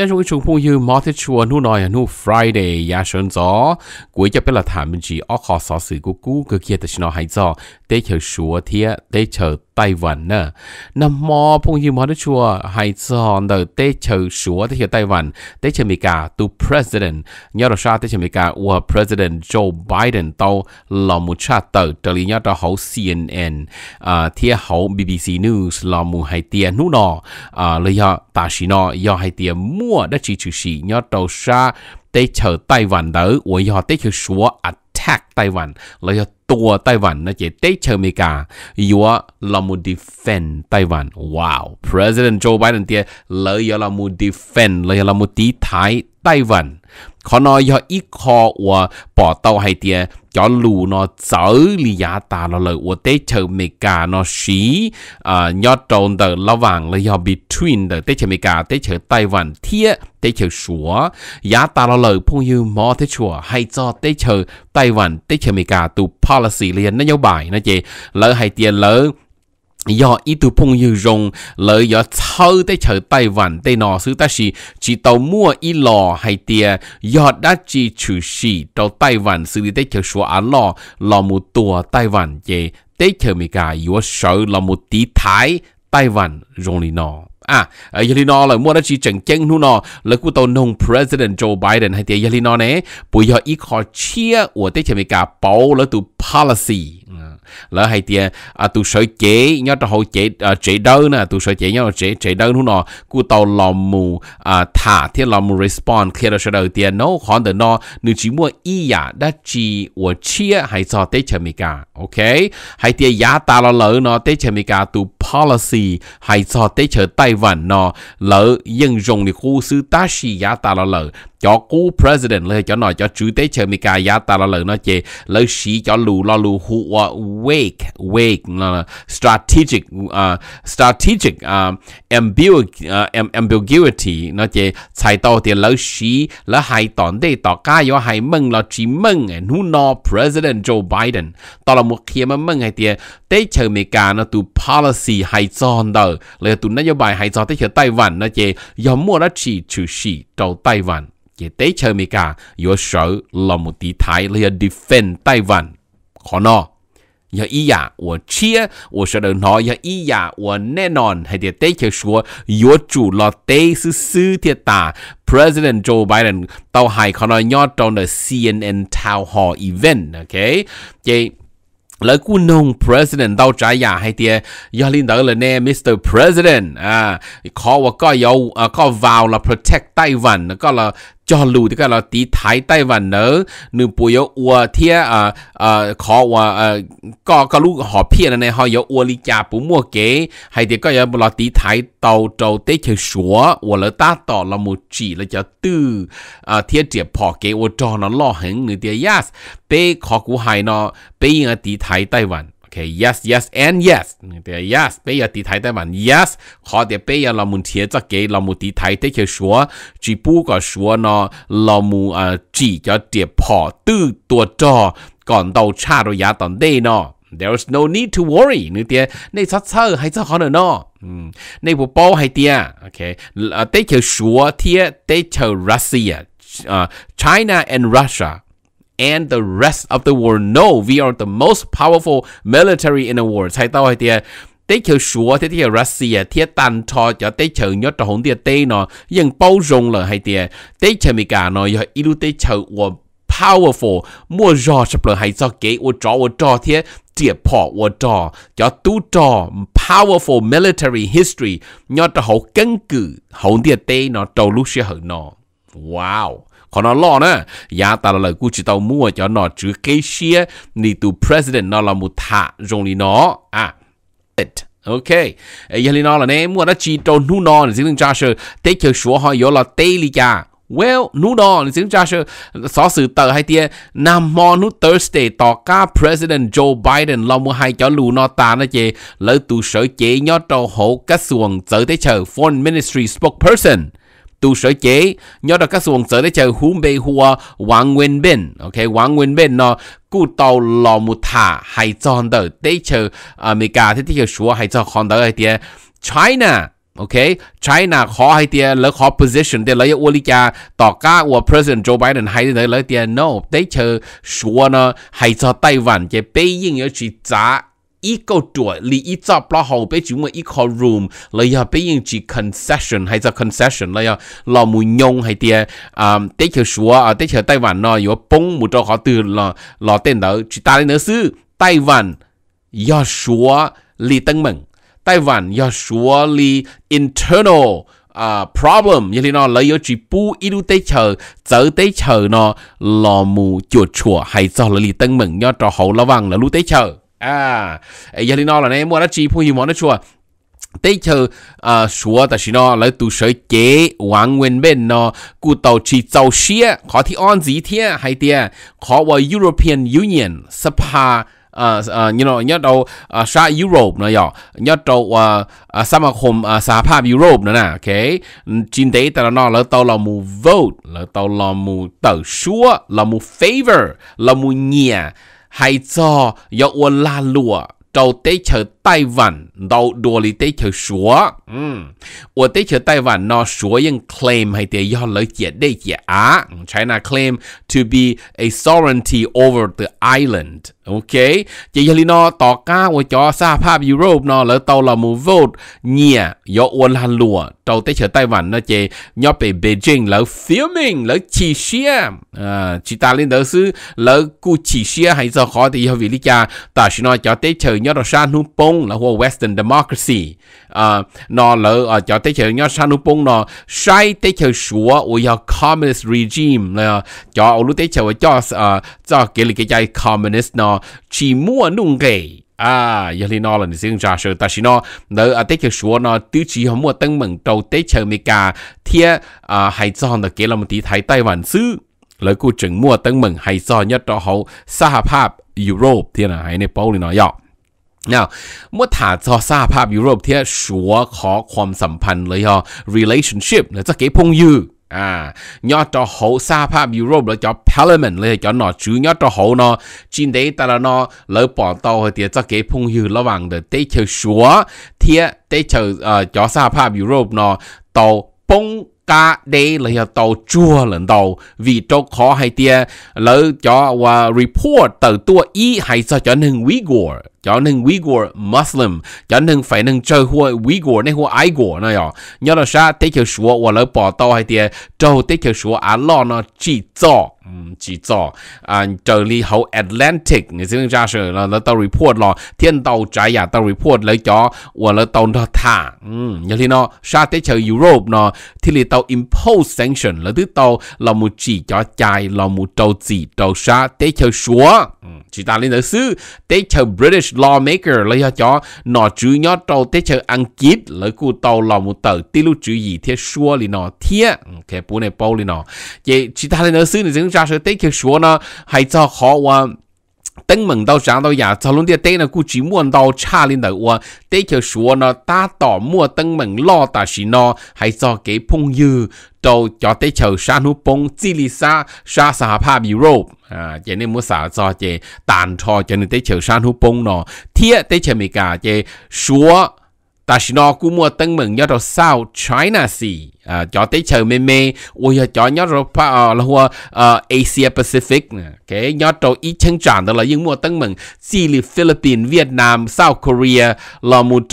ยาชงชงพูยืมมอที่ชัวนู่นหน่อยนู่น Friday ยาชนจ๋อกูจะเป็นหลักฐานบัญชีออขอสอสื่อกูก็เกียรติชนอหายจ๋อได้เจอชัวเทียได้เจอไต้หวันเนอะนำมอพูยืมมอที่ชัวหายจ๋อเนอะได้เจอชัวได้เจอไต้หวันได้เจออเมริกาตัว president ยาดชาได้เจออเมริกาว่า president Joe Biden ตัวลอมูชาเตอร์ตะลียาดเขา CNN เทียเขา BBC News ลอมูหายเตียนู่นหน่อเลยาตาชินอยาหายเตียมั่วได้ชี้ชูชียอดตัวชาเตะเฉอไต้หวันเด้ออวยยอเตะเฉอชัวอัดแท็กไต้หวันแล้วยอตัวไต้หวันนะเจเตะเฉออเมริกายัวลามูดิเฟนไต้หวันว้าว President Joe Biden เตียเลยยอลามูดิเฟนเลยลามูตีท้ายไต้หวันขอนอยออีคออวปอเตาไฮเตียจอลูนอเสอริยาตาเราเลยอวเตเชอเมกานอชียอดโดนเดอระหว่างเลยยอ between เดอเตเชอเมกาเตเชอไต้หวันเทียเตเชอชัวยาตาเราเลยพงยูมอเตชัวให้จอเตเชอไต้หวันเตเชอเมกาตู policy เรียนนโยบายนะเจเลยไฮเตียเลยยออีตุพงยูรงเลยยอเช่าได้เฉยไต้หวันได้นอซื้อตาชีจีเตามั่วอีหล่อไฮเตียยอดด้าจีชูชีเตาไต้หวันซื้อได้เฉยชัวอันหล่อลอมูตัวไต้หวันเจได้เฉยเมกายัวเฉยลอมูตีท้ายไต้หวันรงลีนออ่ะยาลีนอเลยมั่วด้าจีเจ๋งเจ๋งนู่นนอเลยกูเตานง president Joe Biden ไฮเตียยาลีนอเนปุยยออีคอเชียอวดได้เฉยเมกาเป้าแล้วตัว policyแล้วไฮเตียตุสอยเจ๋ยอดเขาเจ๋เดินนะตุสอยเจ๋ยอดเจ๋เดินทุนอกูเตาลอมมูถ่าที่ลอมมู response เคลียร์เฉยเตียโน้ขอนเดนอหนึ่งจีมัวอีหยาดัจีอวดเชียไฮซอเตชเมกาโอเคไฮเตียยาตาเราเหลือนอเตชเมกาตุ policy ไฮซอเตชไต้หวันนอเหลือยังรงในคู่ซื้อตาชียาตาเราเหลือจอกู้ president เลยจอหน่อยจอจูเตชเมกายาตาเราเหลือนอเจเลยชีจอลูลอลูหัวwake strategic ambiguity นะเจใช้ต่อเตียนแล้วชี้แล้วให้ตอนได้ต่อก้ายอให้มึงเราจีมึงนู่นนอ president Joe Biden ตอนเราหมดเคลียร์มามึงให้เตียได้เชิญอเมริกานะตัว policy ให้จอนเดอร์เลยตัวนโยบายให้จอนได้เชิญไต้หวันนะเจยอมมั่วแล้วชี้ชูชี้เจ้าไต้หวันเจได้เชิญอเมริกายัวเสือเราหมดตีไทยเลย defend ไต้หวันขอนอยาอีหยาอวดเชียอวดเสดน้อยยาอีหยาอวดแน่นอนให้เดียเต้เขียวชัวยอจูลอเต้ซื้อเทียตา President Joe Biden เตาไฮคอนอยอดตอนเดอ CNN Town Hall Event โอเคเจแล้วกูนง president เต้าใจอยากให้เตียยาลินเตอร์เลยแน่ Mr. President ขอว่าก็ยาวก็วาวละ protect ไต้หวันแล้วก็ละจอลูที่ก็เราตีท้ายไต้หวันเนอะหนึ่งปุยอัวเทียขอว่าก็ลูกหอบเพี้ยนในหอยอัวลิจาปูมัวเก๋ให้เด็กก็ยังเราตีท้ายเตาเตาเตะเขียวชัวอัวเลต้าต่อละมูจีแล้วจะตื้อเทียเจียบพอเก๋อัวจอนล่อหงหนึ่งเดียยาสเป้ขอกูหายนอเป้ยังตีท้ายไต้หวันโอเค yes yes and yes เดี๋ยว yes ไปยาตีไทยไต้หวัน yes ขอเดี๋ยวไปยาลามุนเทียจะเกยลามุตีไทยเตะเขียวชัวจีปูก็ชัวนอลามูจีจะเดี๋ยวพอตื้อตัวจอก่อนเตาชาโรยาตอนเดนอ there's no need to worry นึกเดี๋ยวในซัดเซอร์ให้เจ้าขอเนนอในปูโป้ให้เตียโอเคเตะเขียวชัวเทียเตะเขียวรัสเซีย China and Russia and the rest of the world know we are the most powerful military in the world ใช่ต่อไอเดียเตะเขียวชัวเตะเขียวรัสเซียเทียตันทอจะเตะเขียวยอดจะหงเตียเตะเนาะยังเป้ารงเลยไอเดียเตะเขียวอเมริกาเนาะยออีลูเตะเขียวว่า powerful มัวจอจะเปลือยไฮจอเก๋ว่าจอเทียเจียพอว่าจอจะตู้จอ powerful military history ยอดจะหงกังกือหงเตียเตะเนาะเจ้าลูกเสียเหรอเนาะว้าวขอนอล่อนะยาตาเลยกูจิเตามั่วจะนอจือเกเชียนี่ตัว president นอลามุทะจงลีนออ่ะโอเคยาลีนอละเนี่ยมั่วนะจีโตนู่นอนสิ่งนึงจ้าเชอเตเขียวชัวหอยอละเตลิกา well นู่นอนสิ่งจ้าเชอสอสื่อเตอให้เตียนามอนุเตอร์สเตย์ต่อก้า president Joe Biden ลามัวไฮจะลูนอตานะเจเลยตัวเฉยเจยอดโตโหกระทรวงเจอเตเชอ foreign ministry spokespersonตูเฉยเจยอดกระทรวงเสด็จเจอฮุมเบหัวหวังเวนเบนโอเคหวังเวนเบนเนาะกูเตาลอมุธาไฮจอนเดอร์ได้เจออเมริกาที่เขียวชัวไฮจอนคอนเดอร์ไอเดีย China Okay, China khó hay tia lỡ khó position để lấy uoli cha tỏ cá của President Joe Biden hay để lấy tia no để chờ xua nó hay cho Taiwan cái bây giờ nhớ chỉ giá ít câu chuột li ít cho bao hậu bây chúng mà ít call room lấy giờ bây giờ chỉ concession hay cho concession lấy giờ là mù nhông hay tia để chờ xua để chờ Taiwan nó yếu bông một trò khó từ là tên đó chỉ ta đến nữa xứ Taiwan do xua li tăng mừng Taiwan ya surely internal problem như thế nào lấy yếu chỉ bu ilu tới chờ tới chờ nó lò mù chuột chùa hay do là lì tân mừng do trò hậu lo vàng là lu tới chờ à như thế nào là này mua nó chỉ phu gì món nó chùa tới chờ xua tại chỉ nó lấy tụ sợi chế hoàng nguyên bên nó cụ tàu chỉ tàu xia khó thì on gì thế hay tia khó vào European Union spa you know ยอดเอาชาติยุโรปนะยอยอดเอาสมาคมสหภาพยุโรปนะนะโอเคจีนเตแต่ละนอแล้วตัวเรามู vote แล้วตัวเรามูเติร์ชัวเรามู favor เรามูเงียให้จอยอวนลาลัวเราเตะเฉยไต้หวันเราดูลิเตะเฉยชัวอวดเตะเฉยไต้หวันนอชัวยังเคลมให้เตะยอดเลยเจียดได้เจียอาใช้นาเคลม to be a sovereignty over the island โอเคเจียลินอต่อก้าวจอสหภาพยุโรปนอแล้วเตาลามูโวดเงียยออวนฮันลัวเราเตะเฉยไต้หวันนะเจยอดไปเบจิงแล้วฟิลมิงแล้วชีเชียจิตาลินเดอร์ซื้อแล้วกูชีเชียให้เจ้าขอที่ยอวิลิกาแต่ชินอจอเตะเฉยยอดชาหนุปงแล้วหัว Western Democracy นอแล้วจอเตเฉยยอดชาหนุปงนอใช้เตเฉยชัวโอยอ Communist Regime แล้วจอเอารู้เตเฉยจอเกลิกใจ Communist นอชีมั่วนุ่งเกยยาลีนอหลังซึ่งจาเฉยแต่ชินอแล้วเตเฉยชัวนอตื้อชีหัวมั่วตั้งเหมือนเราเตเฉยเมกาเทียให้จอนตะเกลมตีไทยไต้หวันซื้อแล้วกูจึงมั่วตั้งเหมือนให้จอนยอดเขาสหภาพยุโรปเทียนะให้ในเป้าเลยนอยอnow เมื่อถาจอสหภาพยุโรปเที่ยชัวขอความสัมพันธ์เลยฮะ relationship แล้วจะเก็บพงยืยอดจอเขาสหภาพยุโรปแล้วจอ parliament เลยจอหนอจื้อยอดจอเขาเนาะจีนเดแต่ละเนาะแล้วปอนเตาเที่ยจะเก็บพงยืระหว่างเดเตเชอชัวเที่ยเตเชอจอสหภาพยุโรปเนาะเตาปงกาเดเลยฮะเตาจัวหลังเตาวีโจขอให้เที่ยแล้วจอว่า report เตาตัวอีให้จอหนึ่งวีกัวจอหนึ่งวีกัวมุสลิมจอหนึ่งฝ่ายหนึ่งเจอหัววีกัวในหัวไอกัวนะยอยอดชาเตเชียวชัวว่าแล้วปอโตให้เตียเจ้าเตเชียวชัวอัลลอฮ์นะจีจ่อเจอลีเขาแอตแลนติกในซึ่งจะเชื่อแล้วตัวรีพอร์ตรอเทียนตัวใจอยากตัวรีพอร์ตเลยจอว่าแล้วตัวท่าอย่างที่เนาะชาเตเชียวยุโรปเนาะที่ลีตัว impose sanction แล้วที่ตัวเราหมุจีจ่อใจเราหมุเจ้าจีเจ้าชาเตเชียวชัวจีตาลินเดอร์ซื้อเตเชียว British lawmaker เลยฮะจ้อหนอจื้อยอดเตาเตเชออังกฤษเลยกูเตาหลอมเตอติลูจื้อยีเทียชัวลีนอเทียแค่ปูในเป้าลีนอเจชิตาเลนซื้อในซึ่งจะเตเชอชัวนะให้เจ้าขอว่าตั้งเหมือนเตาจางเตาอยากจะลุ้นเตี้ยเต้นะกูจีม่วนเตาชาลินเตอว่าเตเชอชัวนะตาต่อมั่วตั้งเหมือนล่อตาชินอให้เจ้าเก็บพงยือเตาจอเตเชอชาหนุปงจิลิซาชาสหภาพยุโรปเจนี่มุสาจอเจตานทอเจนี่เตเชอชาหนุปงนอเทียเตเชอเมกาเจชัวตาชินอกูมัวตั้งเหมือนยอดเราเศร้าไชน่าสีจอเตเชอเมเมโอ้ยจอยอดเราพะละหัวเอเชียแปซิฟิกนะแกยอดเราอีช่างจานแต่ละยิ่งมัวตั้งเหมือนซีรีฟิลิปปินส์เวียดนามเซาท์เกาหลีลามูโต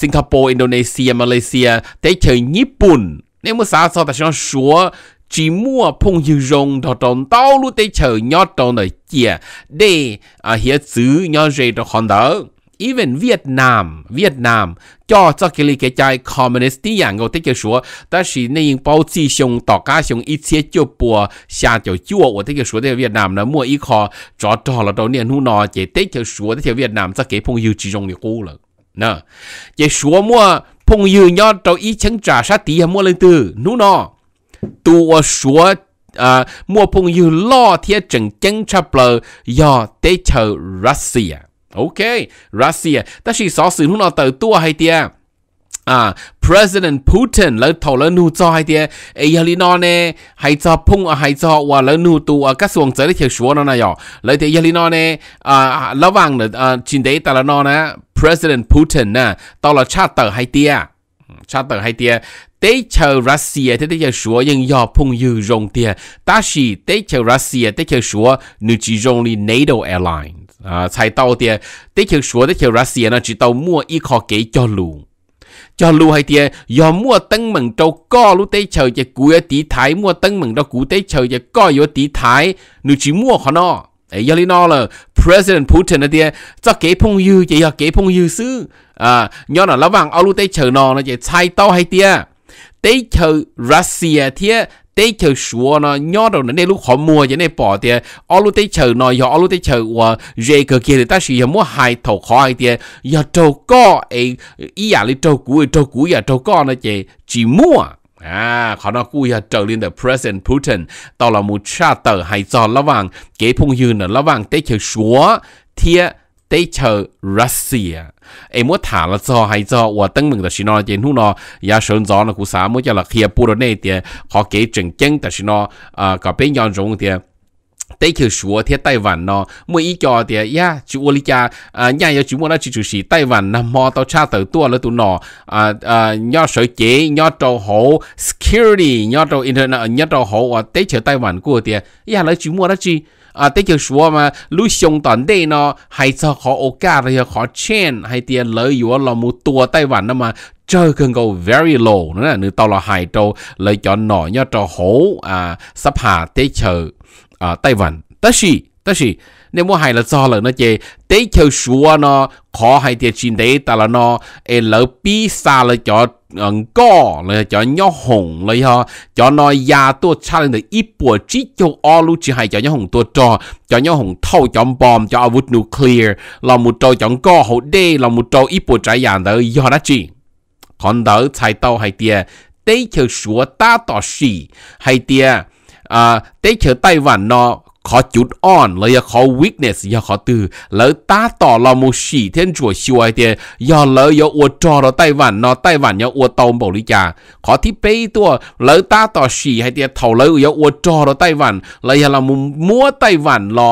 สิงคโปร์อินโดนีเซียมาเลเซียเตเชอญี่ปุ่นเนี่ยมุสาจอตาชินอชัวchỉ mua phong dư rong thọ tròn tao luôn tây chờ nhót tròn đời chia để hiện xứ nhót rề tròn hòn đảo even Việt Nam cho cái lý cái trái communist tiếng ngầu tây chờ số ta chỉ nên bao chi xong tỏ cá xong ít xe cho bùa xa cho chua của tây chờ số tây Việt Nam là mua ít kho cho là đầu niên hú nọ chỉ tây chờ số tây Việt Nam sẽ cái phong dư chỉ rong nhiều cũ rồi nè chỉ số mua phong dư nhót trâu ít trứng trà sát tí mua lên từ hú nọตัวชัวมัวพงยูล่อเทียจังจังชับเลยยอเตเชอรัสเซียโอเครัสเซียแต่ชีสอสื่อหุ่นเอาเตอตัวให้เตียPresident Putin แล้วถอแล้วนูจอให้เตียไอยาลินอเน่ให้จอพงให้จอว่าแล้วนูตัวกระทรวงเจริญเขียวชัวนนายอเลยเตียยาลินอเน่ระหว่างเนี่ยจินเดแต่ละนอนะ President Putin นะตลอดชาติเตอให้เตีย ชาเตอร์ไฮเตียเตเชอร์รัสเซียที่ได้เจอชัวยังยอพุ่งยืนรงเตียตาชีเตเชอร์รัสเซียได้เจอชัวหนึ่งจีจงลี NATO Airline ใช้เตาเตียเตเชอร์ชัวเตเชอร์รัสเซียนะจีเตามั่วอีคอเกยจอลูไฮเตียยอมั่วตั้งเหมือนเจ้าก้อรู้เตเชอร์จะกูยตีไทยมั่วตั้งเหมือนเจ้ากูเตเชอร์จะก้อยตีไทยหนึ่งจีมั่วขนอไอ้ยาลีนอเลย President Putin นะเดียจะเก๋พงยือจะอยากเก๋พงยือซื้อย้อนหลังระหว่างเอาลูกเตยเชอนอนะจะใช้เต้าให้เตียเตยเชอรัสเซียเทียเตยเชอชัวนะย้อนตรงนั้นในลูกขอมัวจะในป่อเตียเอาลูกเตยเชอนอยอเอาลูกเตยเชอว่าเจเกเกียร์แต่สิอย่ามัวหายถกคอให้เตียอย่าโจก็ไอ้อีอย่าลิโจกูอย่าโจก็นะจะจีมัวขอนอกู้ยาเจอลินเดอ President Putin ตอนเรามูชาเตอร์ไฮจอนระหว่างเก๋พงยืนระหว่างเตเชอชัวเทียเตเชอรัสเซียไอ้มัวถาละจอไฮจอว่าตั้งมึงแต่ชินอเจนหูนอยาเชิญจอนกูสามัวจะละเคียปูโรเนเตียขอเก๋จึงเจ้งแต่ชินอก็เป็นย้อนจงเตียเตเชอชัวเทียไต้หวันเนาะเมื่ออีจอเตียย่าจูอลิกาย่ายาจูมัวน่าจูสีไต้หวันนะมอตชาเตอตัวแล้วตัวนอย่อเสยเจย่อโตโห security ย่อโตอินเทอร์เน็ตย่อโตโหเตเชอไต้หวันกูเตียย่าแล้วจูมัวน่าจีเตเชอชัวมาลู่ชงตอนเดนเนาะให้จะขอโอกาสเลยขอเชนให้เตียเลยอยู่ว่าเรามูตัวไต้หวันนะมาเจอเครื่องก็ very low นั่นแหละหนึ่งตอนเราหายโตเลยจอหน่อย่อโตโหสภาเตเชอไต้หวันแต่สิในมัวไฮละจอเลยนะเจเตเชอชัวเนาะขอให้เตียชินเดแต่ละเนาะเอเลปีซาเลยจอก็เลยจอย่อหงเลยฮะจอนอยาตัวชาเลยในอีปัวจิโจอลูจิให้จอย่อหงตัวจออย่อหงเท่าจอมบอมจออาวุธนิวเคลียร์เรามุดโจจองก็โหเดเรามุดโจอีปัวใจยานเดยอนะจีคอนเดอร์ใช้เต้าให้เตียเตเชอชัวตาต่อสีให้เตียเตเชอไต้หวันเนาะขอจุดอ่อนเลยอย่าขอ weakness อย่าขอตือแล้วตาต่อเราโมชีเทียนจั่วชิวไอเดียอย่าเลยอย่าอวดจอเราไต้หวันเนาะไต้หวันอย่าอวดตอมบริจาขอที่เป้ตัวแล้วตาต่อชีไอเดียเท่าเลยอย่าอวดจอเราไต้หวันเลยอย่าเรามัวไต้หวันรอ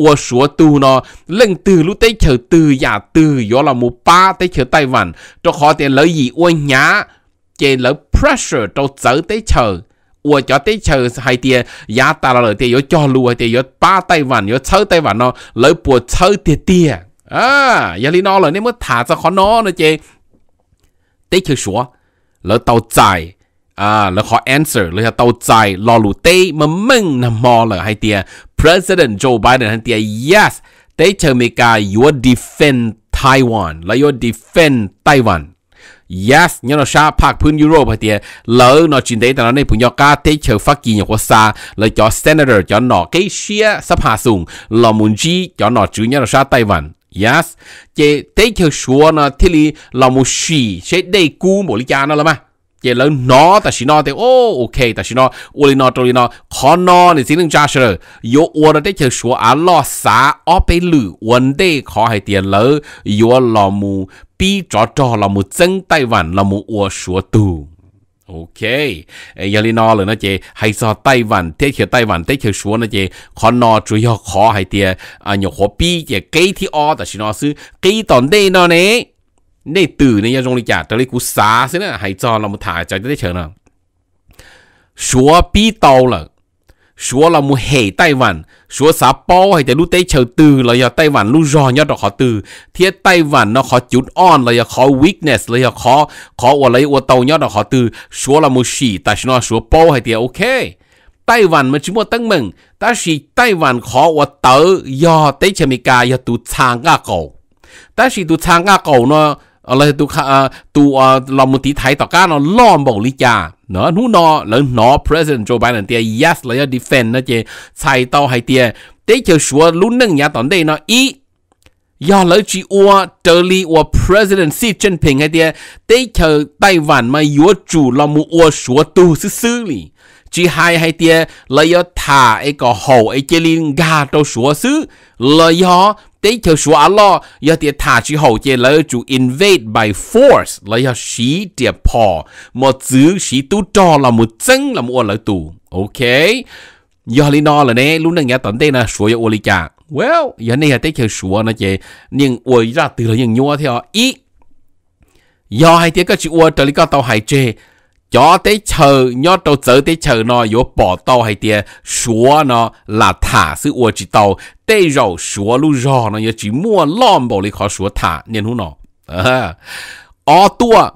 อวดสัวตูเนาะเล่งตือรู้เตะเฉยตืออย่าตือย่าเราโมป้าเตะเฉยไต้หวันจะขอเตียนเลยหยีอวดหยาเจนแล้ว pressure เราเจอเตะเฉยอวดจอเตเชอไฮเตียยาตาเราเลยเตียยศจอรูไฮเตียยศป้าไต้หวันยศเชอไต้หวันเนาะเลยปวดเชอเตี้ยยาลีนอเลยเนี่ยเมื่อถาจะขอนอนะเจเตเชอชัวแล้วเตาใจแล้วขอ answer เลยเตาใจรอรูเต้มามึงนะมอเลยไฮเตีย President Joe Biden ไฮเตีย yes เตเชอเมกา you defend Taiwan แล้ว you defend ไต้หวันyes เนี่ยเราชาภาคพื้นยุโรปไอเดียแล้วนอจินเดแต่เราในปุ่นยอกาเตเชอฟักกี้อย่างว่าซาเลยจอเซนเตอร์จอหนอเกเชียสภาสูงลอมุนจีจอหนอจื้อเนี่ยเราชาไต้หวัน yes เจเตเชอชัวนะที่ลีลอมุชีเช็ดได้กู้บริการนั่นละมั้ยเจแล้วนอแต่ชินอเตโอโอเคแต่ชินอโอลินอตรินอคอนอในสิ่งหนึ่งจ้าเชอร์โยอวดเตเชอชัวอัลลอสาออไปหรือวันเดขอให้เตียนเลยโยลอมูปีจอจอเราหมูเจ้งไต้หวันเราหมูอัวชัวตูโอเคยาลีนอเลยนะเจไฮซอไต้หวันเทเขียวไต้หวันเทเขียวชัวนะเจคอนอจุยอคอไฮเตียหยกหัวปีเจเกยที่ออแต่ชินอซื้อเกยตอนเดนอเนได้ตื่นในยาจงลิจ่าตะลิกุสาซึ่งนะไฮจอเราหมูถ่ายใจได้เฉยนะชัวปีโตเลยชัวเราหมูเฮไต้หวันชัวสาปอให้แต่รู้เตเชอตือเราอยากไต้หวันรู้รอนยอดเราขอตือเทียไต้หวันเราขอจุดอ่อนเราอยากขอ weakness เราอยากขออวดเราอวดเตายอดเราขอตือชัวเราหมูฉีแต่ชนอชัวปอให้เตียโอเคไต้หวันมันชิมัวตั้งมึงแต่ฉีไต้หวันขออวดเตอยอเตเชอเมกายอตูชางก้าเก่าแต่ฉีตูชางก้าเก่าเนาะอะไรตัวลอมติไทยต่อการเราล้อมบอกลิจาเนาะนู่นนอแล้วนอ President Joe Biden เตีย yes แล้ว defend นะเจใส่เตาให้เตียเตเชอชัวรุ่นหนึ่งยาตอนเดนเนาะอีย่อเลยจีอัวเจอรีอัว President Xi Jinping ให้เตียเตเชอไต้หวันมายัวจูลอมูอัวชัวตูซื่อๆนี่จีไฮให้เตียเลยย่อถ่าไอ้ก่อโหไอ้เจลินกาโตชัวซื้อเลยย่อเตเชอชัวอัลลอฮ์ยาเตียถาชิโหเจเลยจู invade by force แล้วยาชีเตียพอหมดซื้อชีตู้จอละมุดเจ้งละมุดเลยตูโอเคยาลินอเลยเนี่ยรู้เรื่องยาตอนเต้นะชัวยาอลิกา well ยาเนี่ยเตเชอชัวนะเจยังอวยราตือเลยยังยัวเทียอี do hai tiếng các chị uo trời lý con tàu hải chê cho tới chờ nhớ tàu tới tới chờ nó vô bỏ tàu hay tia xóa nó là thả sự uo chỉ tàu tê rầu xóa lu rò nó nhớ chỉ mua lom bảo lý khó xóa thả nên hú nó ó tua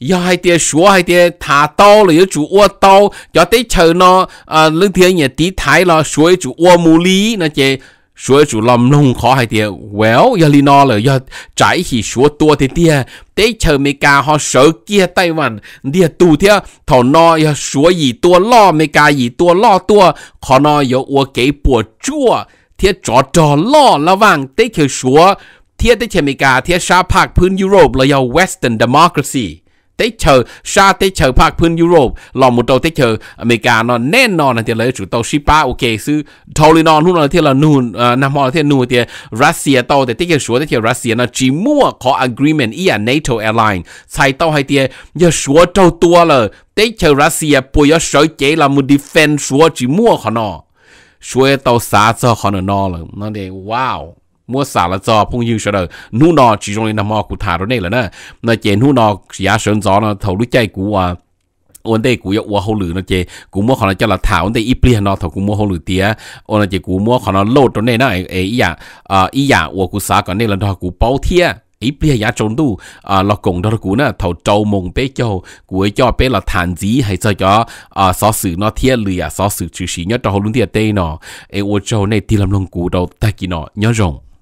do hai tia xóa hai tia thả tàu là nhớ chủ uo tàu cho tới chờ nó lưng thiên nhà tí thái là xóa chủ uo mù lý nó chê xóa chủ lầm nông khó hay tia well giờ lý nó là giờ trái chỉ xóa tua thế tia tới chờ mấy cả họ sợ kia Tây Văn địa tù thế thảo nó giờ xóa gì tua lo mấy cả gì tua lo tua khó nó giờ uo kế bùa chua thế trò trò lo là vàng tới chờ xóa thế tới chờ mấy cả thế xa phạc phương Europe là giờ Western democracy tới chờ xa tới chờ phạc phương Europe là một đầu tới chờ mấy cả nó nên nó là thế là chủ tàu Shiba ok sư thâu lên nó luôn là thế là nùn nằm họ là thế nùn thì Russia tàu thì tới chờ xóa tới chờ Russia nó chỉ mua có agreement ia NATO airline sai tàu hay thì giờ xóa trâu tua là tới chờ Russia bây giờ sở chế là một defense xóa chỉ mua họ nó xóa tàu xa cho họ nó là nó để wow mua xả là do phong dương rồi nu nọ chỉ trong năm mò cụ thả rồi này là nè nó chè nu nọ giá sơn gió nó thầu lưỡi chay của ôn đây của yêu hầu lử nó chè của mua họ nó cho là thả ôn đây ít liền nó thầu của mua hầu lử tía ôn là chè của mua họ nó lột trong này nó ý giả của cụ xả còn đây là đò của bao thia ít liền giá trốn tu lọ cổng đò của nè thầu trâu mông bé châu của cho bé là thản dí hay sao cho xó xử nó thia lừa xó xử chữ xí nhất trong hầu lử tía tây nọ ê ô châu này thì làm lông cụ đầu ta kỳ nọ nhớ rồng